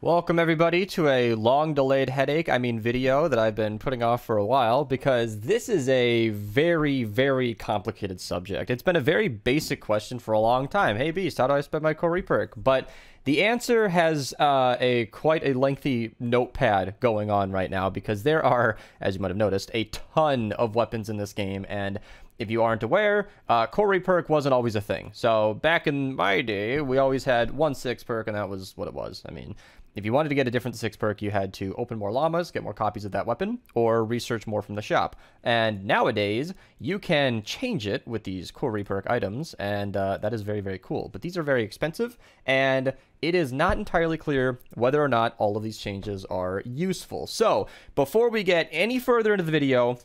Welcome everybody to a long delayed video that I've been putting off for a while, because this is a very complicated subject. It's been a very basic question for a long time. Hey Beast, how do I spend my Core Re-Perk? But the answer has quite a lengthy notepad going on right now, because there are, as you might have noticed, a ton of weapons in this game. And if you aren't aware, Core Re-Perk wasn't always a thing. So back in my day, we always had 1/6 perk, and that was what it was. I mean, if you wanted to get a different 6 perk, you had to open more llamas, get more copies of that weapon, or research more from the shop. And nowadays, you can change it with these Core Re-Perk items, and that is very cool. But these are very expensive, and it is not entirely clear whether or not all of these changes are useful. So before we get any further into the video,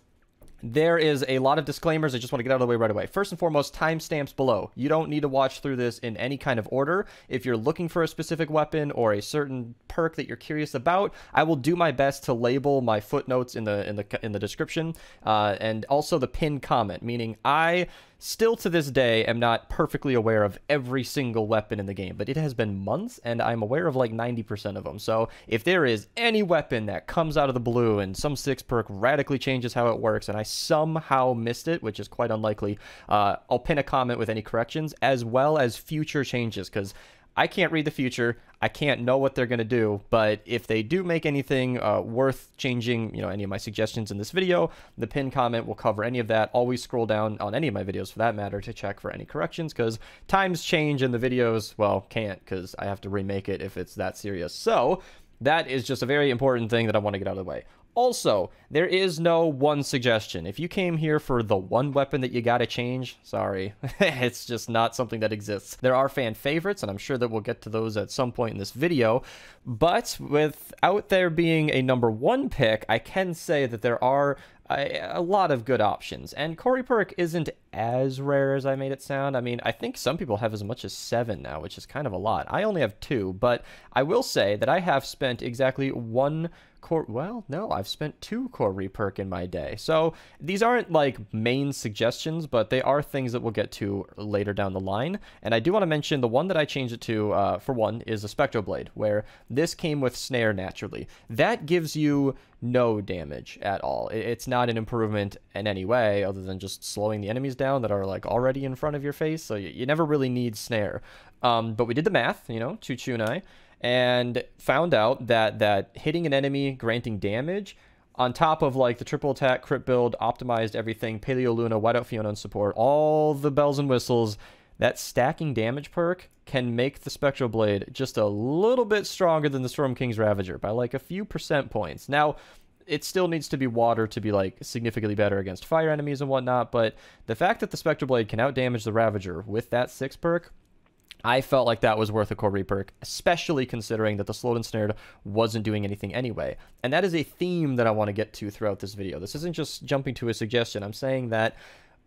there is a lot of disclaimers I just want to get out of the way right away. First and foremost, timestamps below. You don't need to watch through this in any kind of order. If you're looking for a specific weapon or a certain perk that you're curious about, I will do my best to label my footnotes in the description and also the pinned comment, meaning I still to this day am not perfectly aware of every single weapon in the game, but it has been months and I'm aware of like 90% of them. So if there is any weapon that comes out of the blue and some 6 perk radically changes how it works and I somehow missed it, which is quite unlikely, I'll pin a comment with any corrections as well as future changes, because I can't read the future. I can't know what they're going to do, but if they do make anything worth changing, you know, any of my suggestions in this video, the pinned comment will cover any of that. Always scroll down on any of my videos for that matter to check for any corrections, because times change in the videos, well, can't, because I have to remake it if it's that serious. So that is just a very important thing that I want to get out of the way. Also, there is no one suggestion. If you came here for the one weapon that you gotta change, sorry. It's just not something that exists. There are fan favorites, and I'm sure that we'll get to those at some point in this video. But without there being a #1 pick, I can say that there are a lot of good options. And Core Re-Perk isn't as rare as I made it sound. I mean, I think some people have as much as 7 now, which is kind of a lot. I only have 2, but I will say that I have spent exactly one Core... Well, no, I've spent 2 Core Re-Perk in my day. So these aren't like main suggestions, but they are things that we'll get to later down the line. And I do want to mention the one that I changed it to, for one, is the Spectral Blade, where this came with Snare naturally. That gives you no damage at all. It's not an improvement in any way other than just slowing the enemies down that are like already in front of your face, so you never really need Snare. But we did the math, you know, Chuchu and I, and found out that hitting an enemy granting damage on top of like the triple attack, crit build, optimized everything, Paleo Luna, Whiteout Fiona and support, all the bells and whistles, that stacking damage perk can make the Spectral Blade just a little bit stronger than the Storm King's Ravager by like a few percent points. Now, it still needs to be water to be like significantly better against fire enemies and whatnot, but the fact that the Spectral Blade can outdamage the Ravager with that 6 perk, I felt like that was worth a Core Re-Perk, especially considering that the Slowed and Snared wasn't doing anything anyway. And that is a theme that I want to get to throughout this video. This isn't just jumping to a suggestion. I'm saying that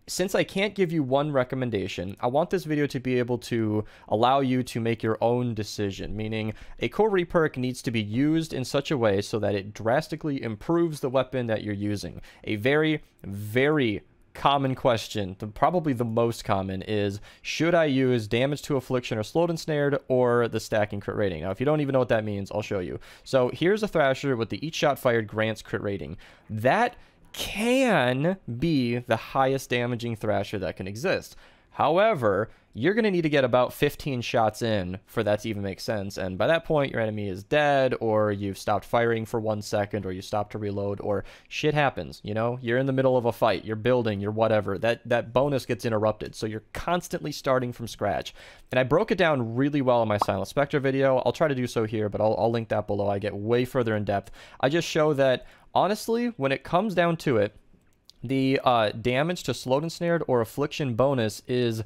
since I can't give you one recommendation, I want this video to be able to allow you to make your own decision, meaning a Core Re-Perk needs to be used in such a way so that it drastically improves the weapon that you're using. A very common question, probably the most common, is should I use damage to affliction or slowed and snared or the stacking crit rating? Now, if you don't even know what that means, I'll show you. So here's a Thrasher with the each shot fired grants crit rating. That can be the highest damaging Thrasher that can exist. However, you're going to need to get about 15 shots in for that to even make sense. And by that point, your enemy is dead, or you've stopped firing for 1 second, or you stopped to reload, or shit happens. You know, you're in the middle of a fight, you're building, you're whatever. That bonus gets interrupted. So you're constantly starting from scratch. And I broke it down really well in my Silent Spectre video. I'll try to do so here, but I'll link that below. I get way further in depth. I just show that, honestly, when it comes down to it, the damage to slowed and snared or affliction bonus is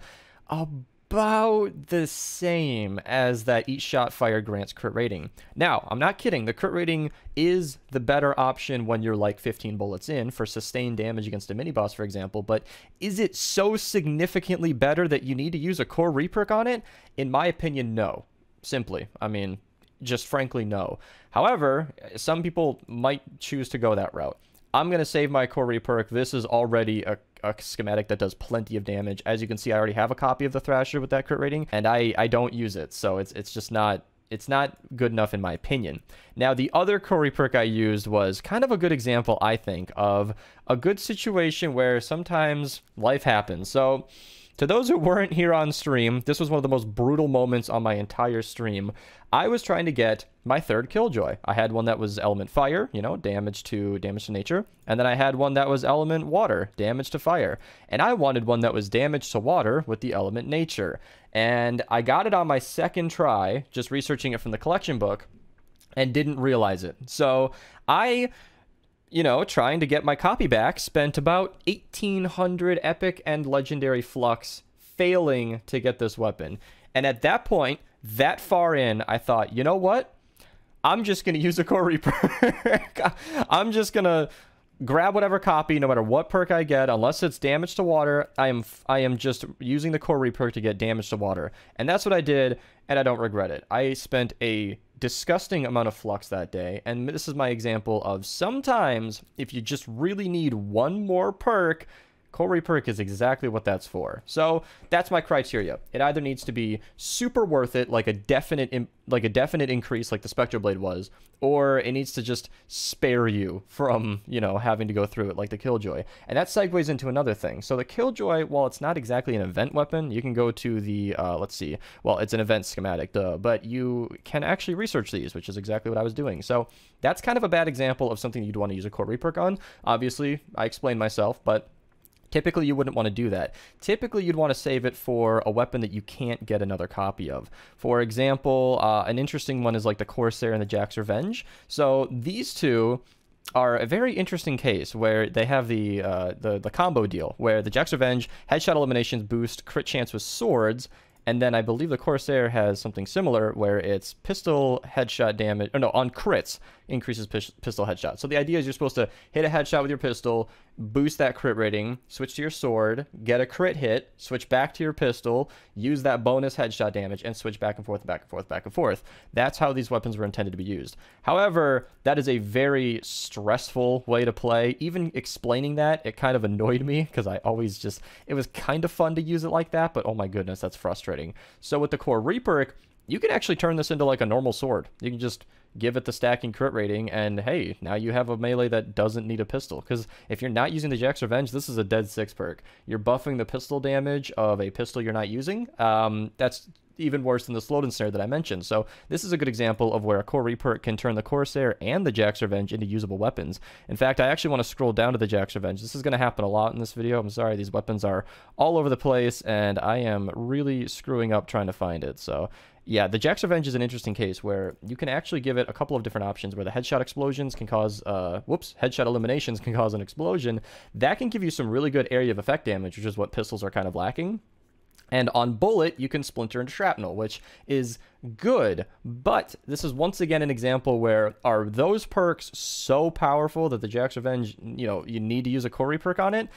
about the same as that each shot fire grants crit rating. Now, I'm not kidding. The crit rating is the better option when you're like 15 bullets in for sustained damage against a mini boss, for example. But is it so significantly better that you need to use a Core Re-Perk on it? In my opinion, no. Simply. I mean, just frankly, no. However, some people might choose to go that route. I'm going to save my Core Re-Perk. This is already a schematic that does plenty of damage. As you can see, I already have a copy of the Thrasher with that crit rating, and I don't use it, so it's just not It's not good enough in my opinion. Now, the other Core Re-Perk I used was kind of a good example, I think, of a good situation where sometimes life happens. So to those who weren't here on stream, this was one of the most brutal moments on my entire stream. I was trying to get my third Killjoy. I had one that was element fire, you know, damage to nature. And then I had one that was element water, damage to fire. And I wanted one that was damage to water with the element nature. And I got it on my second try, just researching it from the collection book, and didn't realize it. So I, you know, trying to get my copy back, spent about 1,800 epic and legendary flux failing to get this weapon. And at that point, that far in, I thought, you know what? I'm just going to use a Core Re-Perk. I'm just going to grab whatever copy, no matter what perk I get, unless it's damage to water. I am just using the Core Re-Perk to get damage to water. And that's what I did, and I don't regret it. I spent a disgusting amount of flux that day, and this is my example of sometimes if you just really need one more perk, Core Re-Perk is exactly what that's for. So that's my criteria. It either needs to be super worth it, like a definite increase, like the Spectral Blade was, or it needs to just spare you from, you know, having to go through it, like the Killjoy. And that segues into another thing. So the Killjoy, while it's not exactly an event weapon, you can go to the let's see, well, it's an event schematic, duh, but you can actually research these, which is exactly what I was doing. So that's kind of a bad example of something you'd want to use a Core Re-Perk on. Obviously, I explained myself, but typically, you wouldn't want to do that. Typically, you'd want to save it for a weapon that you can't get another copy of. For example, an interesting one is like the Corsair and the Jack's Revenge. So these two are a very interesting case where they have the combo deal, where the Jack's Revenge, headshot eliminations boost, crit chance with swords, and then I believe the Corsair has something similar where it's pistol headshot damage, or no, on crits, increases pistol headshot. So the idea is you're supposed to hit a headshot with your pistol, boost that crit rating, switch to your sword, get a crit hit, switch back to your pistol, use that bonus headshot damage, and switch back and forth, back and forth, back and forth. That's how these weapons were intended to be used. However, that is a very stressful way to play. Even explaining that, it kind of annoyed me because I always just, it was kind of fun to use it like that, but oh my goodness, that's frustrating. So with the Core Re-Perk, you can actually turn this into like a normal sword. You can just give it the stacking crit rating, and hey, now you have a melee that doesn't need a pistol. Because if you're not using the Jack's Revenge, this is a dead six perk. You're buffing the pistol damage of a pistol you're not using. That's even worse than the slowed and snare that I mentioned. So this is a good example of where a Core Re-Perk can turn the Corsair and the Jack's Revenge into usable weapons. In fact, I actually want to scroll down to the Jack's Revenge. This is going to happen a lot in this video. I'm sorry, these weapons are all over the place, and I am really screwing up trying to find it. So yeah, the Jack's Revenge is an interesting case where you can actually give it a couple of different options where the headshot explosions can cause, headshot eliminations can cause an explosion. That can give you some really good area of effect damage, which is what pistols are kind of lacking. And on bullet, you can splinter into shrapnel, which is good. But this is once again an example where are those perks so powerful that the Jack's Revenge, you know, you need to use a Core Re-Perk on it?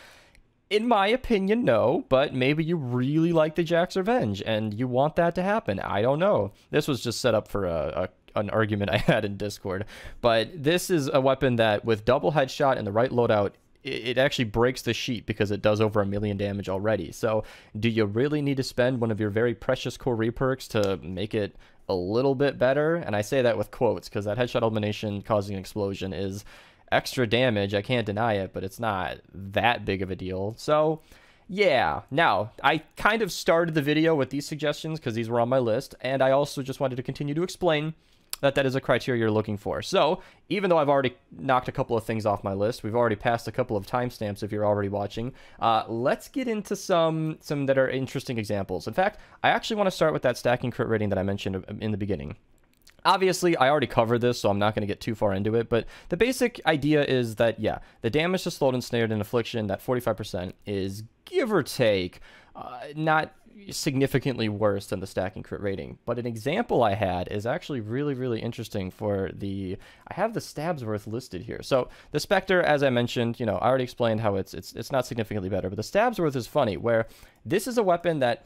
In my opinion, no, but maybe you really like the Jack's Revenge and you want that to happen. I don't know. This was just set up for an argument I had in Discord. But this is a weapon that with double headshot and the right loadout, it actually breaks the sheet because it does over 1,000,000 damage already. So do you really need to spend one of your very precious Core Re-Perks to make it a little bit better? And I say that with quotes because that headshot elimination causing an explosion is extra damage. I can't deny it, but it's not that big of a deal. So yeah, now I kind of started the video with these suggestions because these were on my list. And I also just wanted to continue to explain that is a criteria you're looking for. So even though I've already knocked a couple of things off my list, we've already passed a couple of timestamps if you're already watching, let's get into some that are interesting examples. In fact, I actually want to start with that stacking crit rating that I mentioned in the beginning. Obviously, I already covered this, so I'm not going to get too far into it, but the basic idea is that, yeah, the damage to slowed, ensnared, and affliction, that 45% is, give or take, not significantly worse than the stacking crit rating. But an example I had is actually really, really interesting for the, I have the Stabsworth listed here. So the Spectre, as I mentioned, you know, I already explained how it's not significantly better, but the Stabsworth is funny, where this is a weapon that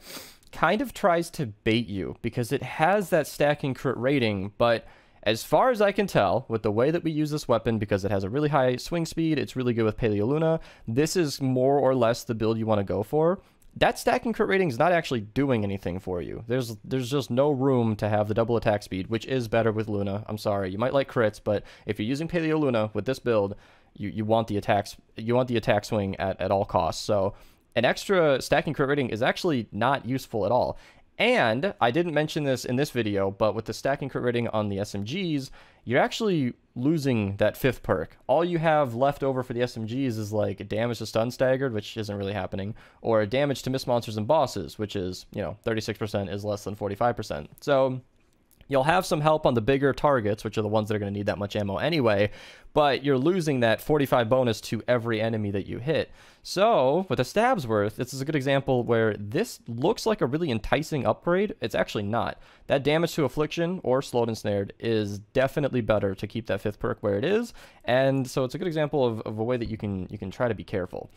kind of tries to bait you because it has that stacking crit rating, but as far as I can tell, with the way that we use this weapon, because it has a really high swing speed, it's really good with Paleo Luna, this is more or less the build you want to go for. that stack and crit rating is not actually doing anything for you. There's just no room to have the double attack speed, which is better with Luna. I'm sorry, you might like crits, but if you're using Paleo Luna with this build, you want the attacks, you want the attack swing at all costs. So an extra stack and crit rating is actually not useful at all. And I didn't mention this in this video, but with the stack and crit rating on the SMGs, you're actually losing that fifth perk. All you have left over for the SMGs is like a damage to stun staggered, which isn't really happening, or damage to miss monsters and bosses, which is, you know, 36% is less than 45%. So you'll have some help on the bigger targets, which are the ones that are going to need that much ammo anyway, but you're losing that 45 bonus to every enemy that you hit. So with a Stabsworth, this is a good example where this looks like a really enticing upgrade. It's actually not. That damage to affliction or slowed and snared is definitely better to keep that fifth perk where it is, and so it's a good example of a way that you can try to be careful.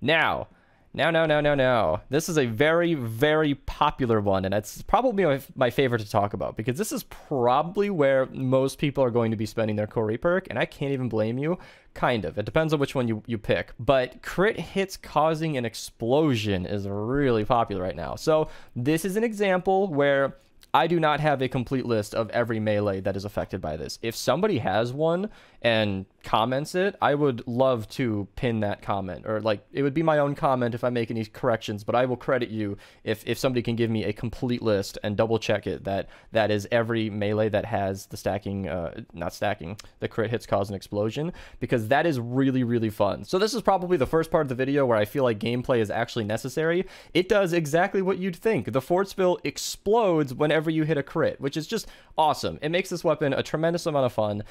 Now. This is a very, very popular one, and it's probably my favorite to talk about, because this is probably where most people are going to be spending their Core Re-Perk, and I can't even blame you. Kind of. It depends on which one you pick, but crit hits causing an explosion is really popular right now. So this is an example where I do not have a complete list of every melee that is affected by this. If somebody has one and comments it, I would love to pin that comment, or like it would be my own comment if I make any corrections, but I will credit you if somebody can give me a complete list and double check it that is every melee that has the the crit hits cause an explosion, because that is really, really fun. So this is probably the first part of the video where I feel like gameplay is actually necessary. It does exactly what you'd think. The Fort Spill explodes whenever you hit a crit, which is just awesome. It makes this weapon a tremendous amount of fun.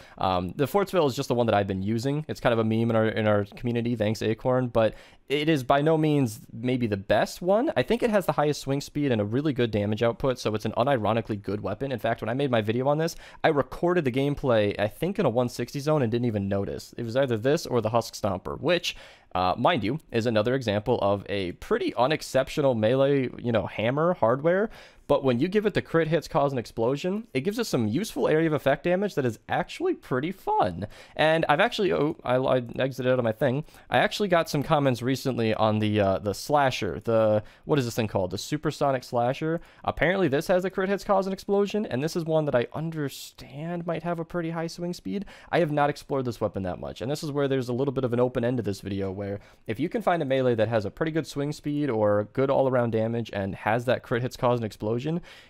The Fort Spill is just the one that I've been using. It's kind of a meme in our community, thanks Acorn, but it is by no means maybe the best one. I think it has the highest swing speed and a really good damage output, so it's an unironically good weapon. In fact, when I made my video on this, I recorded the gameplay, I think in a 160 zone, and didn't even notice. It was either this or the Husk Stomper, which, mind you, is another example of a pretty unexceptional melee, you know, hammer hardware. But when you give it the crit hits cause an explosion, it gives us some useful area of effect damage that is actually pretty fun. And I've actually, I exited out of my thing. I actually got some comments recently on the Slasher, what is this thing called? The Supersonic Slasher. Apparently this has a crit hits cause an explosion, and this is one that I understand might have a pretty high swing speed. I have not explored this weapon that much, and this is where there's a little bit of an open end to this video, where if you can find a melee that has a pretty good swing speed or good all-around damage and has that crit hits cause an explosion,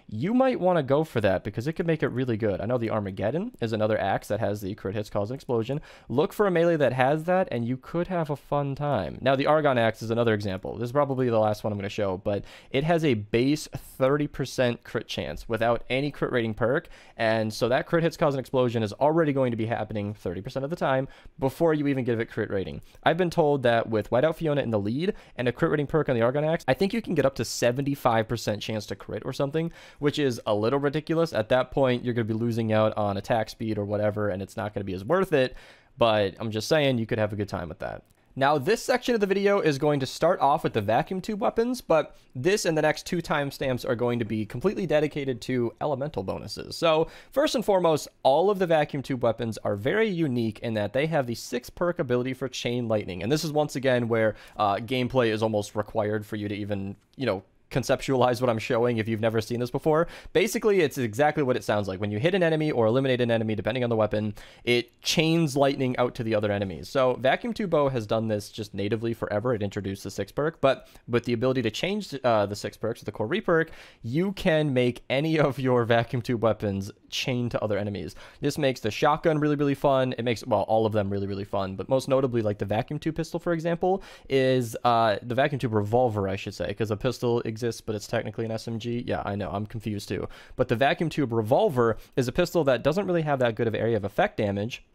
you might want to go for that, because it could make it really good. I know the Armageddon is another axe that has the crit hits cause an explosion. Look for a melee that has that, and you could have a fun time. Now, the Argon Axe is another example. This is probably the last one I'm going to show, but it has a base 30% crit chance without any crit rating perk, and so that crit hits cause an explosion is already going to be happening 30% of the time before you even give it crit rating. I've been told that with Whiteout Fiona in the lead and a crit rating perk on the Argon Axe, I think you can get up to 75% chance to crit or something, which is a little ridiculous. At that point, you're going to be losing out on attack speed or whatever, and it's not going to be as worth it, but I'm just saying you could have a good time with that. Now, this section of the video is going to start off with the vacuum tube weapons, but this and the next two timestamps are going to be completely dedicated to elemental bonuses. So first and foremost, all of the vacuum tube weapons are very unique in that they have the 6th perk ability for chain lightning. And this is once again where gameplay is almost required for you to even, you know, conceptualize what I'm showing if you've never seen this before. Basically, it's exactly what it sounds like. When you hit an enemy or eliminate an enemy, depending on the weapon, it chains lightning out to the other enemies. So Vacuum Tube Bow has done this just natively forever. It introduced the 6th perk, but with the ability to change the 6 perks, the Core Re-Perk, you can make any of your vacuum tube weapons chain to other enemies. This makes the shotgun really, really fun. It makes, well, all of them really, really fun, but most notably, like the vacuum tube pistol, for example, is the vacuum tube revolver, I should say, because a pistol exists, but it's technically an SMG. Yeah, I know, I'm confused too. But the vacuum tube revolver is a pistol that doesn't really have that good of area of effect damage,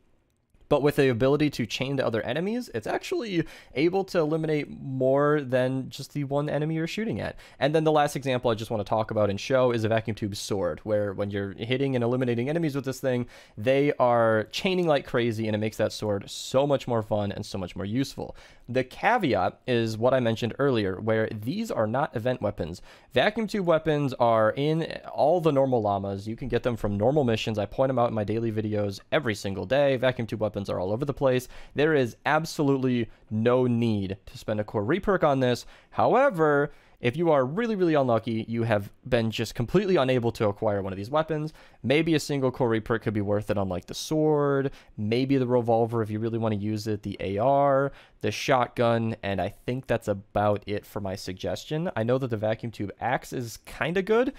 but with the ability to chain to other enemies, it's actually able to eliminate more than just the one enemy you're shooting at. And then the last example I just want to talk about and show is a vacuum tube sword, where when you're hitting and eliminating enemies with this thing, they are chaining like crazy, and it makes that sword so much more fun and so much more useful. The caveat is what I mentioned earlier, where these are not event weapons. Vacuum tube weapons are in all the normal llamas. You can get them from normal missions. I point them out in my daily videos every single day. Vacuum tube weapons are all over the place. There is absolutely no need to spend a Core Re-Perk on this. However, If you are really, really unlucky, you have been just completely unable to acquire one of these weapons. Maybe a single Core Re-Perk could be worth it on like the sword, maybe the revolver if you really want to use it, the AR, the shotgun, and I think that's about it for my suggestion. I know that the Vacuum Tube Axe is kind of good.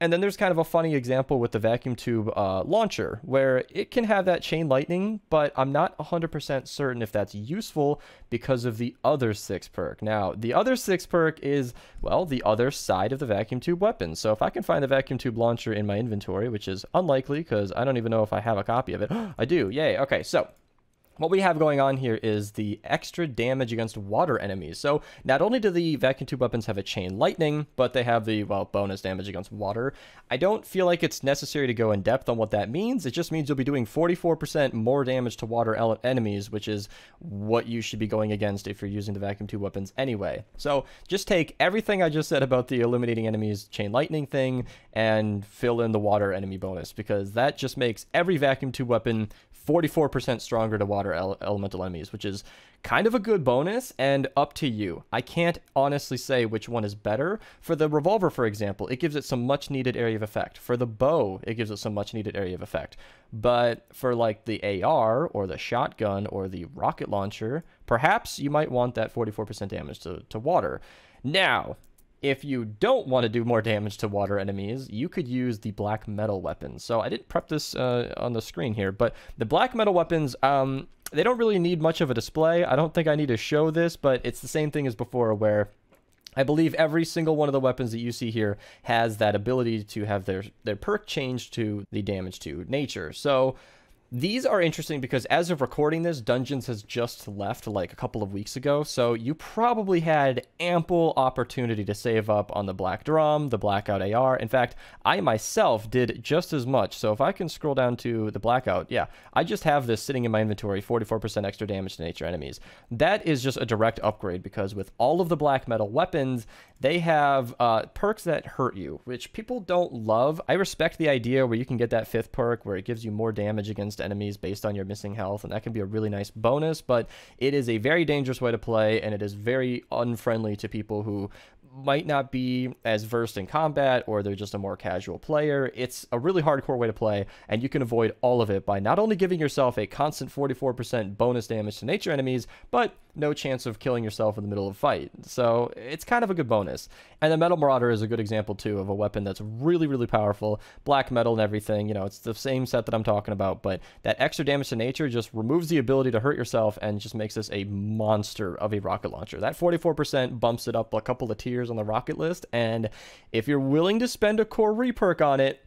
And then there's kind of a funny example with the Vacuum Tube Launcher, where it can have that chain lightning, but I'm not 100% certain if that's useful because of the other sixth perk. Now, the other sixth perk is, well, the other side of the Vacuum Tube weapon. So if I can find the Vacuum Tube Launcher in my inventory, which is unlikely because I don't even know if I have a copy of it. I do, yay, okay, so... what we have going on here is the extra damage against water enemies. So not only do the vacuum tube weapons have a chain lightning, but they have the, well, bonus damage against water. I don't feel like it's necessary to go in depth on what that means. It just means you'll be doing 44% more damage to water enemies, which is what you should be going against if you're using the vacuum tube weapons anyway. So just take everything I just said about the eliminating enemies chain lightning thing and fill in the water enemy bonus, because that just makes every vacuum tube weapon 44% stronger to water elemental enemies, which is kind of a good bonus and up to you. I can't honestly say which one is better. For the revolver, for example, it gives it some much needed area of effect. For the bow, it gives it some much needed area of effect. But for like the AR or the shotgun or the rocket launcher, perhaps you might want that 44% damage to water. Now, if you don't want to do more damage to water enemies, you could use the black metal weapons. So I didn't prep this on the screen here, but the black metal weapons, they don't really need much of a display. I don't think I need to show this, but it's the same thing as before where I believe every single one of the weapons that you see here has that ability to have their perk changed to the damage to nature. So these are interesting because as of recording this, Dungeons has just left like a couple of weeks ago, so you probably had ample opportunity to save up on the Black Drum, the Blackout AR. In fact, I myself did just as much, so if I can scroll down to the Blackout, yeah, I just have this sitting in my inventory, 44% extra damage to nature enemies. That is just a direct upgrade because with all of the Black Metal weapons, they have perks that hurt you, which people don't love. I respect the idea where you can get that fifth perk where it gives you more damage against enemies based on your missing health, and that can be a really nice bonus, but it is a very dangerous way to play, and it is very unfriendly to people who might not be as versed in combat, or they're just a more casual player. It's a really hardcore way to play, and you can avoid all of it by not only giving yourself a constant 44% bonus damage to nature enemies, but no chance of killing yourself in the middle of a fight. So it's kind of a good bonus. And the Metal Marauder is a good example too of a weapon that's really, really powerful. Black metal and everything, you know, it's the same set that I'm talking about, but that extra damage to nature just removes the ability to hurt yourself and just makes this a monster of a rocket launcher. That 44% bumps it up a couple of tiers on the rocket list, and if you're willing to spend a Core Re-Perk on it,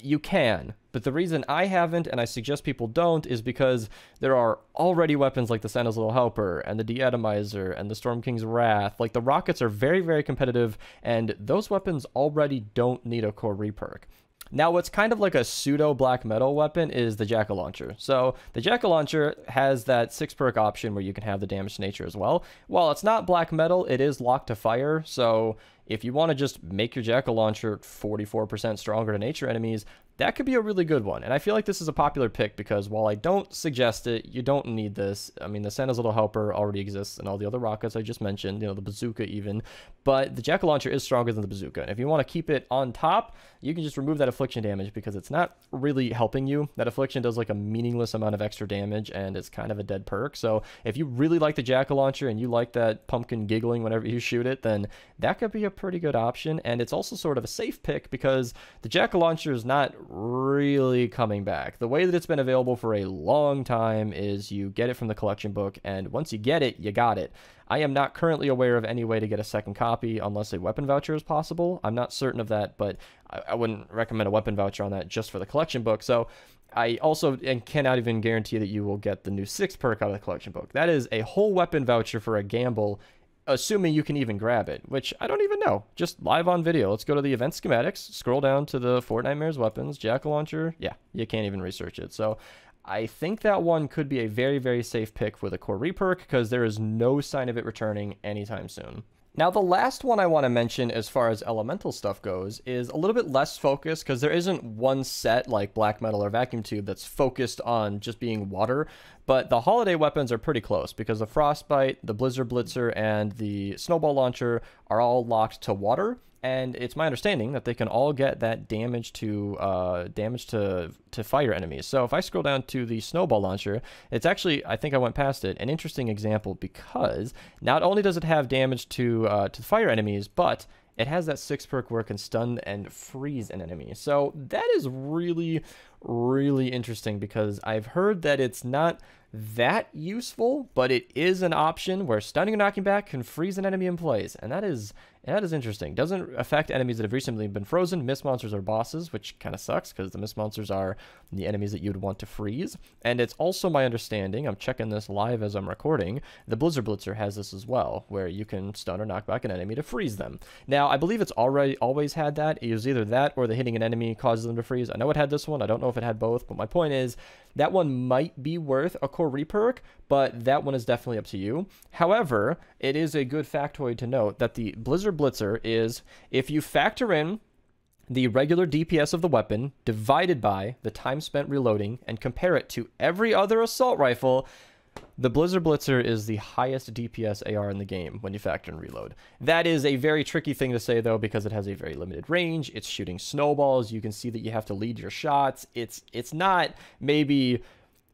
you can. But the reason I haven't, and I suggest people don't, is because there are already weapons like the Santa's Little Helper and the De-Atomizer and the Storm King's Wrath. Like, the rockets are very, very competitive, and those weapons already don't need a Core Re-Perk. Now, what's kind of like a pseudo black metal weapon is the Jack-O-Launcher. So the Jack-O-Launcher has that 6-perk option where you can have the damage to nature as well. While it's not black metal, it is locked to fire, so if you want to just make your Jack-O-Launcher 44% stronger to nature enemies, that could be a really good one. And I feel like this is a popular pick because while I don't suggest it, you don't need this. I mean, the Santa's Little Helper already exists and all the other rockets I just mentioned, you know, the bazooka even. But the Jack-O-Launcher is stronger than the bazooka. And if you want to keep it on top, you can just remove that affliction damage because it's not really helping you. That affliction does like a meaningless amount of extra damage and it's kind of a dead perk. So if you really like the Jack-O-Launcher and you like that pumpkin giggling whenever you shoot it, then that could be a pretty good option. And it's also sort of a safe pick because the Jack-O-Launcher is not really coming back. The way that it's been available for a long time is you get it from the collection book, and once you get it, you got it. I am not currently aware of any way to get a second copy unless a weapon voucher is possible. I'm not certain of that, but I wouldn't recommend a weapon voucher on that just for the collection book. So I also cannot even guarantee that you will get the new 6th perk out of the collection book. That is a whole weapon voucher for a gamble, assuming you can even grab it, which I don't even know. Just live on video. Let's go to the event schematics, scroll down to the Fort Nightmares weapons, Jack-O-Launcher. Yeah, you can't even research it. So I think that one could be a very, very safe pick with a Core Re-Perk because there is no sign of it returning anytime soon. Now, the last one I want to mention as far as elemental stuff goes is a little bit less focused, because there isn't one set like Black Metal or Vacuum Tube that's focused on just being water, but the holiday weapons are pretty close because the Frostbite, the Blizzard Blitzer, and the Snowball Launcher are all locked to water. And it's my understanding that they can all get that damage to fire enemies. So if I scroll down to the Snowball Launcher, it's actually, I think I went past it, an interesting example, because not only does it have damage to fire enemies, but it has that 6 perk where it can stun and freeze an enemy. So that is really, really interesting, because I've heard that it's not that useful, but it is an option where stunning and knocking back can freeze an enemy in place. And that is interesting. Doesn't affect enemies that have recently been frozen, missed monsters, or bosses, which kind of sucks because the missed monsters are the enemies that you'd want to freeze. And it's also my understanding, I'm checking this live as I'm recording, the Blizzard Blitzer has this as well, where you can stun or knock back an enemy to freeze them. Now, I believe it's already always had that. It was either that or the hitting an enemy causes them to freeze. I know it had this one. I don't know if it had both, but my point is that one might be worth a Core Re-Perk, but that one is definitely up to you. However, it is a good factoid to note that the Blizzard Blitzer is, if you factor in the regular DPS of the weapon divided by the time spent reloading and compare it to every other assault rifle, the Blizzard Blitzer is the highest DPS AR in the game when you factor in reload. That is a very tricky thing to say, though, because it has a very limited range. It's shooting snowballs. You can see that you have to lead your shots. It's not maybe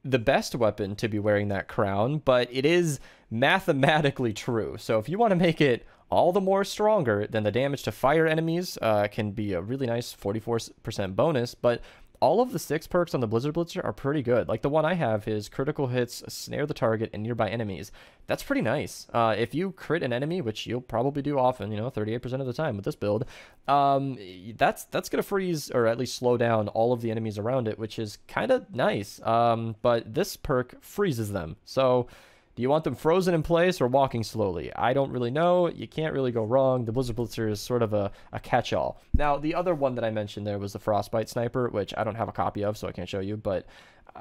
the best weapon to be wearing that crown, but it is mathematically true. So if you want to make it all the more stronger, then the damage to fire enemies can be a really nice 44% bonus, but all of the 6 perks on the Blizzard Blitzer are pretty good. Like the one I have is critical hits, snare the target, and nearby enemies. That's pretty nice. If you crit an enemy, which you'll probably do often, you know, 38% of the time with this build, that's going to freeze or at least slow down all of the enemies around it, which is kind of nice. But this perk freezes them. So do you want them frozen in place or walking slowly? I don't really know. You can't really go wrong. The Blizzard Blitzer is sort of a catch-all. Now, the other one that I mentioned there was the Frostbite Sniper, which I don't have a copy of, so I can't show you, but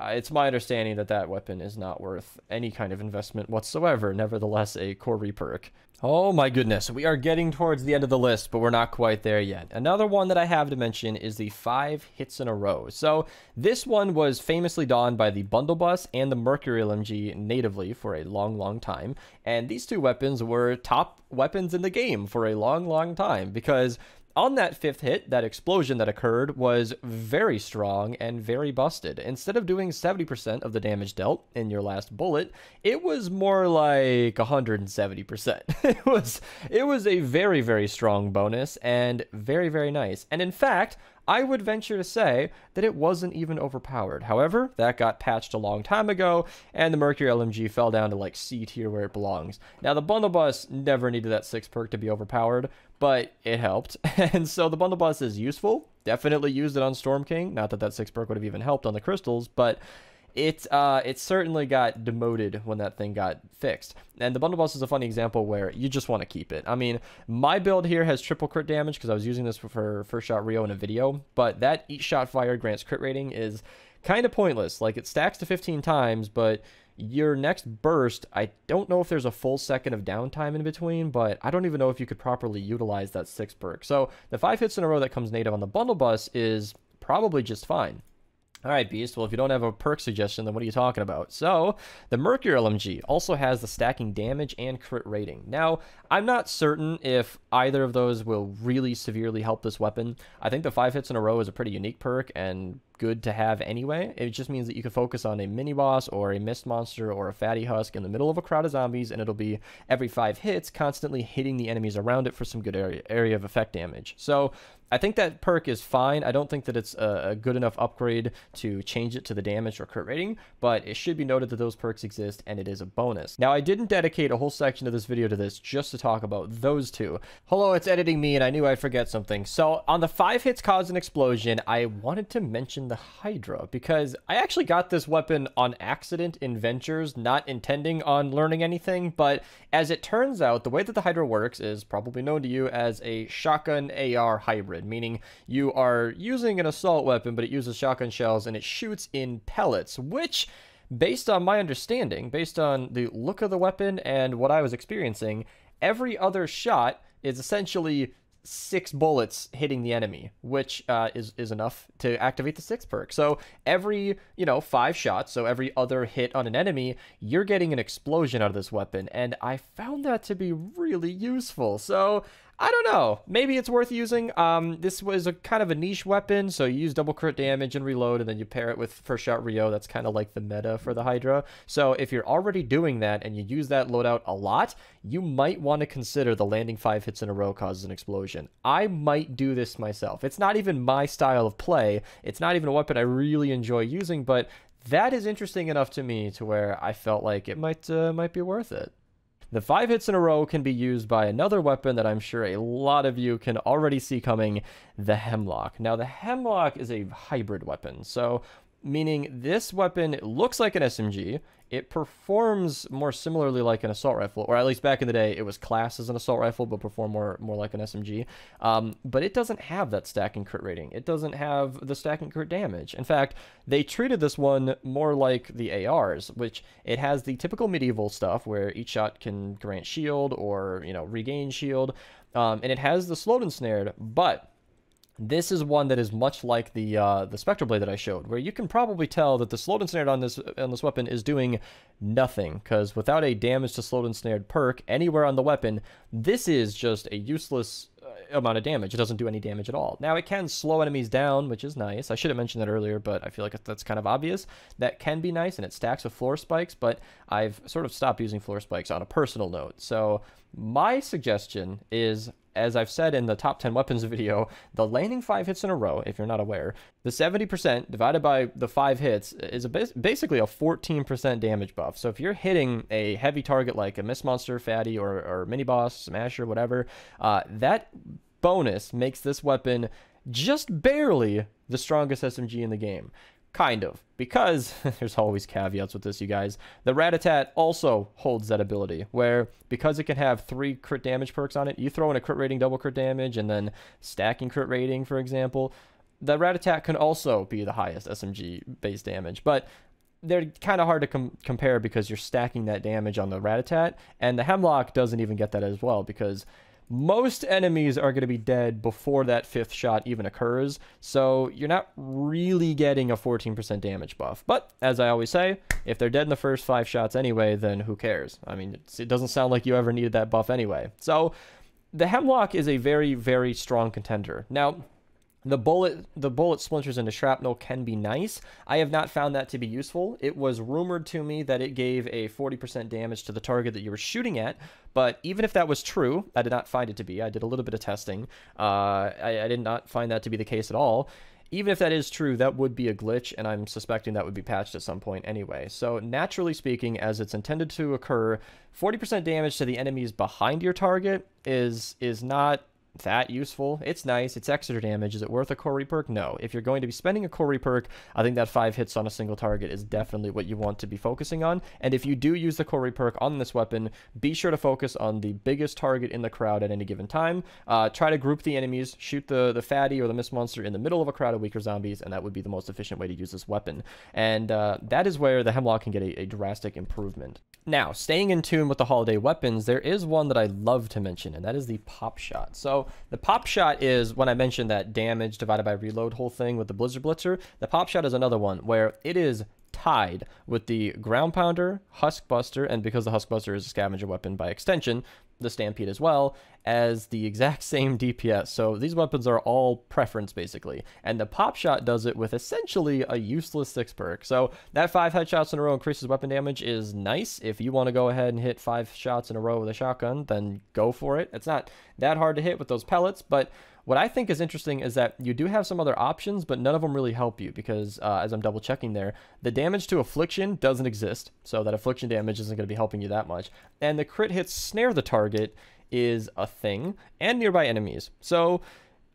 it's my understanding that that weapon is not worth any kind of investment whatsoever. Nevertheless, a Core Re-Perk. Oh my goodness, we are getting towards the end of the list, but we're not quite there yet. Another one that I have to mention is the 5 hits in a row. So this one was famously donned by the Bundle Bus and the Mercury LMG natively for a long, long time. And these two weapons were top weapons in the game for a long, long time, because on that 5th hit, that explosion that occurred was very strong and very busted. Instead of doing 70% of the damage dealt in your last bullet, it was more like 170%. It was a very, very strong bonus and very, very nice. And in fact, I would venture to say that it wasn't even overpowered. However, that got patched a long time ago, and the Mercury LMG fell down to like C tier where it belongs. Now, the Bundle Bus never needed that 6 perk to be overpowered, but it helped. And so the Bundle Bus is useful. Definitely used it on Storm King. Not that that 6 perk would have even helped on the crystals, but it certainly got demoted when that thing got fixed. And the Bundle Bus is a funny example where you just want to keep it. I mean, my build here has triple crit damage because I was using this for First Shot Rio in a video, but that each shot fired grants crit rating is kind of pointless. Like, it stacks to 15 times, but your next burst, I don't know if there's a full second of downtime in between, but I don't even know if you could properly utilize that 6 perk. So the 5 hits in a row that comes native on the Bundle Bus is probably just fine. All right, Beast, well, if you don't have a perk suggestion, then what are you talking about? So the Mercury LMG also has the stacking damage and crit rating. Now, I'm not certain if either of those will really severely help this weapon. I think the 5 hits in a row is a pretty unique perk and good to have anyway. It just means that you can focus on a mini boss or a mist monster or a fatty husk in the middle of a crowd of zombies, and it'll be every 5 hits constantly hitting the enemies around it for some good area of effect damage. So I think that perk is fine. I don't think that it's a good enough upgrade to change it to the damage or crit rating, but it should be noted that those perks exist and it is a bonus. Now, I didn't dedicate a whole section of this video to this just to talk about those two. Hello, it's editing me and I knew I'd forget something. So on the 5 hits cause an explosion, I wanted to mention the Hydra, because I actually got this weapon on accident in Ventures, not intending on learning anything, but as it turns out, the way that the Hydra works is probably known to you as a shotgun AR hybrid, meaning you are using an assault weapon, but it uses shotgun shells and it shoots in pellets, which, based on my understanding, based on the look of the weapon and what I was experiencing, every other shot is essentially 6 bullets hitting the enemy, which is enough to activate the 6th perk. So every, 5 shots, so every other hit on an enemy, you're getting an explosion out of this weapon, and I found that to be really useful. So I don't know. Maybe it's worth using. This was a kind of a niche weapon, so you use double crit damage and reload, and then you pair it with First Shot Rio. That's kind of like the meta for the Hydra. So if you're already doing that and you use that loadout a lot, you might want to consider the landing 5 hits in a row causes an explosion. I might do this myself. It's not even my style of play. It's not even a weapon I really enjoy using, but that is interesting enough to me to where I felt like it might be worth it. The 5 hits in a row can be used by another weapon that I'm sure a lot of you can already see coming, the Hemlock. Now, the Hemlock is a hybrid weapon, so meaning this weapon looks like an SMG. It performs more similarly like an assault rifle, or at least back in the day, it was classed as an assault rifle, but performed more like an SMG. But it doesn't have that stack and crit rating. It doesn't have the stack and crit damage. In fact, they treated this one more like the ARs, which it has the typical medieval stuff where each shot can grant shield or, regain shield. And it has the slowed and snared, but this is one that is much like the Spectral Blade that I showed, where you can probably tell that the slowed and snared on this weapon is doing nothing, because without a damage to slowed and snared perk anywhere on the weapon, this is just a useless amount of damage. It doesn't do any damage at all. Now, it can slow enemies down, which is nice. I should have mentioned that earlier, but I feel like that's kind of obvious. That can be nice, and it stacks with floor spikes, but I've sort of stopped using floor spikes on a personal note. So my suggestion is, as I've said in the top 10 weapons video, the landing 5 hits in a row, if you're not aware, the 70% divided by the 5 hits is basically a 14% damage buff. So if you're hitting a heavy target like a Mist Monster, Fatty, or Mini Boss, Smasher, whatever, that bonus makes this weapon just barely the strongest SMG in the game. Kind of, because there's always caveats with this, you guys. The Ratatat also holds that ability, where because it can have 3 crit damage perks on it, you throw in a crit rating, double crit damage, and then stacking crit rating, for example. The Ratatat can also be the highest SMG base damage, but they're kind of hard to compare because you're stacking that damage on the Ratatat, and the Hemlock doesn't even get that as well, because most enemies are going to be dead before that 5th shot even occurs, so you're not really getting a 14% damage buff. But, as I always say, if they're dead in the first 5 shots anyway, then who cares? I mean, it doesn't sound like you ever needed that buff anyway. So, the Hemlock is a very, very strong contender. Now, the bullet splinters into shrapnel can be nice. I have not found that to be useful. It was rumored to me that it gave a 40% damage to the target that you were shooting at, but even if that was true, I did not find it to be. I did a little bit of testing. I did not find that to be the case at all. Even if that is true, that would be a glitch, and I'm suspecting that would be patched at some point anyway. So naturally speaking, as it's intended to occur, 40% damage to the enemies behind your target is not that useful. It's nice. It's extra damage. Is it worth a Core Re-Perk? No. If you're going to be spending a Core Re-Perk, I think that 5 hits on a single target is definitely what you want to be focusing on. And if you do use the Core Re-Perk on this weapon, be sure to focus on the biggest target in the crowd at any given time. Try to group the enemies, shoot the Fatty or the Mist Monster in the middle of a crowd of weaker zombies, and that would be the most efficient way to use this weapon. And that is where the Hemlock can get a drastic improvement. Now, staying in tune with the holiday weapons, there is one that I love to mention, and that is the Pop Shot. So the Pop Shot is, when I mentioned that damage divided by reload whole thing with the Blizzard Blitzer, the Pop Shot is another one where it is tied with the Ground Pounder, Husk Buster, and because the Husk Buster is a scavenger weapon by extension, the Stampede as well, as the exact same DPS. So these weapons are all preference, basically. And the Pop Shot does it with essentially a useless 6 perk. So that 5 headshots in a row increases weapon damage is nice. If you want to go ahead and hit 5 shots in a row with a shotgun, then go for it. It's not that hard to hit with those pellets, but what I think is interesting is that you do have some other options, but none of them really help you because, as I'm double checking there, the damage to affliction doesn't exist, so that affliction damage isn't going to be helping you that much. And the crit hits snare the target is a thing, and nearby enemies. So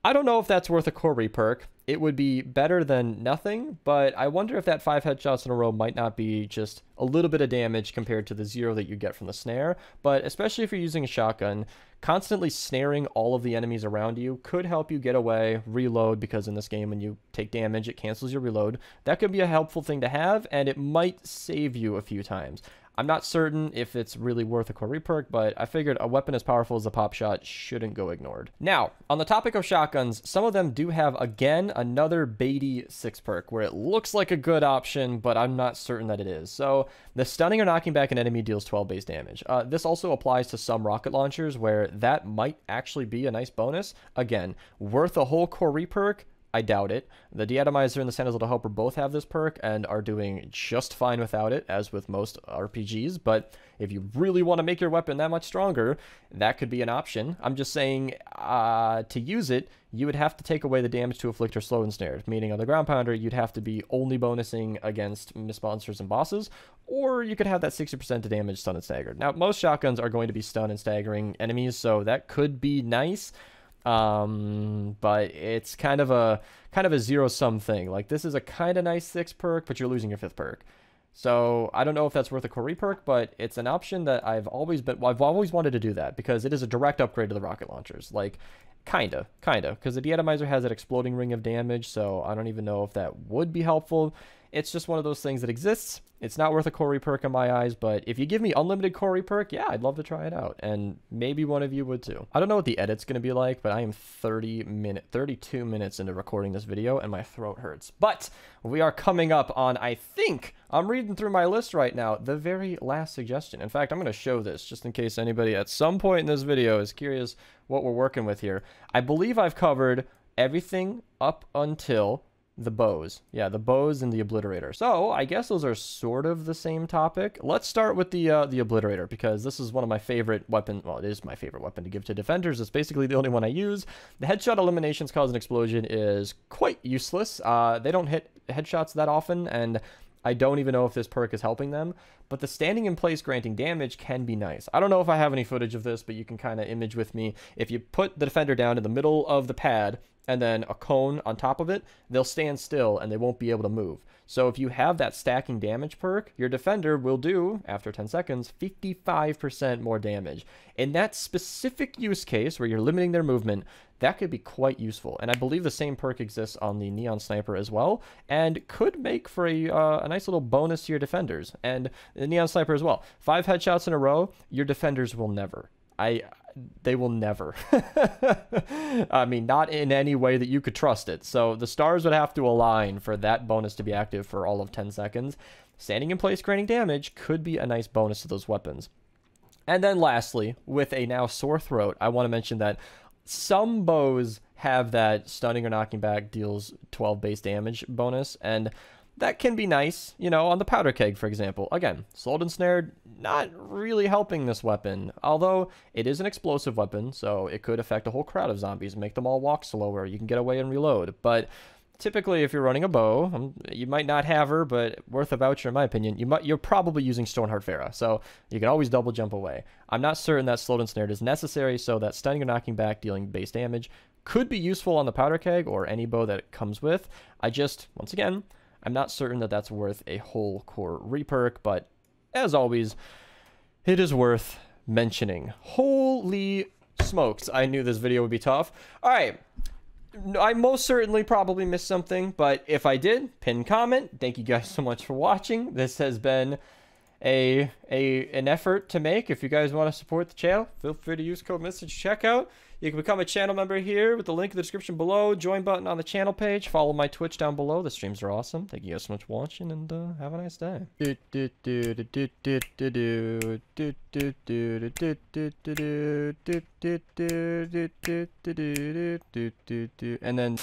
I don't know if that's worth a Core Re-Perk. It would be better than nothing, but I wonder if that 5 headshots in a row might not be just a little bit of damage compared to the 0 that you get from the snare. But especially if you're using a shotgun, constantly snaring all of the enemies around you could help you get away, reload, because in this game when you take damage, it cancels your reload. That could be a helpful thing to have, and it might save you a few times. I'm not certain if it's really worth a Core Re-Perk, but I figured a weapon as powerful as a Pop Shot shouldn't go ignored. Now, on the topic of shotguns, some of them do have, again, another baity 6 perk, where it looks like a good option, but I'm not certain that it is. So, the stunning or knocking back an enemy deals 12 base damage. This also applies to some rocket launchers, where that might actually be a nice bonus. Again, worth a whole Core Re-Perk? I doubt it. The De-Atomizer and the Santa's Little Helper both have this perk and are doing just fine without it, as with most RPGs, but if you really want to make your weapon that much stronger, that could be an option. I'm just saying, to use it, you would have to take away the damage to afflict or slow ensnared, meaning on the Ground Pounder, you'd have to be only bonusing against missponsors and bosses, or you could have that 60% to damage stun and staggered. Now, most shotguns are going to be stun and staggering enemies, so that could be nice. But it's kind of a zero-sum thing. Like, this is a kind of nice 6th perk, but you're losing your 5th perk. So I don't know if that's worth a Core Re-Perk, but it's an option that I've always wanted to do that, because it is a direct upgrade to the rocket launchers. Like, kinda, because the De-Atomizer has that exploding ring of damage, so I don't even know if that would be helpful. It's just one of those things that exists. It's not worth a Core Re-Perk in my eyes, but if you give me unlimited Core Re-Perk, yeah, I'd love to try it out, and maybe one of you would too. I don't know what the edit's going to be like, but I am 32 minutes into recording this video, and my throat hurts. But we are coming up on, I think, I'm reading through my list right now, the very last suggestion. In fact, I'm going to show this, just in case anybody at some point in this video is curious what we're working with here. I believe I've covered everything up until the bows. Yeah, the bows and the Obliterator. So I guess those are sort of the same topic. Let's start with the Obliterator, because this is one of my favorite weapons. Well, it is my favorite weapon to give to defenders. It's basically the only one I use. The headshot eliminations cause an explosion is quite useless. They don't hit headshots that often, and I don't even know if this perk is helping them, but the standing in place granting damage can be nice. I don't know if I have any footage of this, but you can kind of image with me. If you put the defender down in the middle of the pad, and then a cone on top of it, they'll stand still and they won't be able to move. So if you have that stacking damage perk, your defender will do, after 10 seconds, 55% more damage. In that specific use case where you're limiting their movement, that could be quite useful. And I believe the same perk exists on the Neon Sniper as well, and could make for a nice little bonus to your defenders. And the Neon Sniper as well. 5 headshots in a row, your defenders will never. They will never. I mean, not in any way that you could trust it. So the stars would have to align for that bonus to be active for all of 10 seconds. Standing in place, granting damage could be a nice bonus to those weapons. And then lastly, with a now sore throat, I want to mention that some bows have that stunning or knocking back deals 12 base damage bonus, and that can be nice, you know, on the Powder Keg, for example. Again, slowed and snared, not really helping this weapon, although it is an explosive weapon, so it could affect a whole crowd of zombies, make them all walk slower. You can get away and reload, but typically if you're running a bow, you might not have her, but worth a voucher in my opinion. You're probably using Stoneheart Farah, so you can always double jump away. I'm not certain that slowed and snared is necessary, so that stunning or knocking back dealing base damage could be useful on the Powder Keg or any bow that it comes with. I just, once again, I'm not certain that that's worth a whole Core Re-Perk, but as always, it is worth mentioning. Holy smokes, I knew this video would be tough. All right, I most certainly probably missed something, but if I did, pin comment. Thank you guys so much for watching. This has been an effort to make. If you guys want to support the channel, feel free to use code MessageCheckout. You can become a channel member here with the link in the description below, join button on the channel page, follow my Twitch down below. The streams are awesome. Thank you guys so much for watching, and have a nice day. And then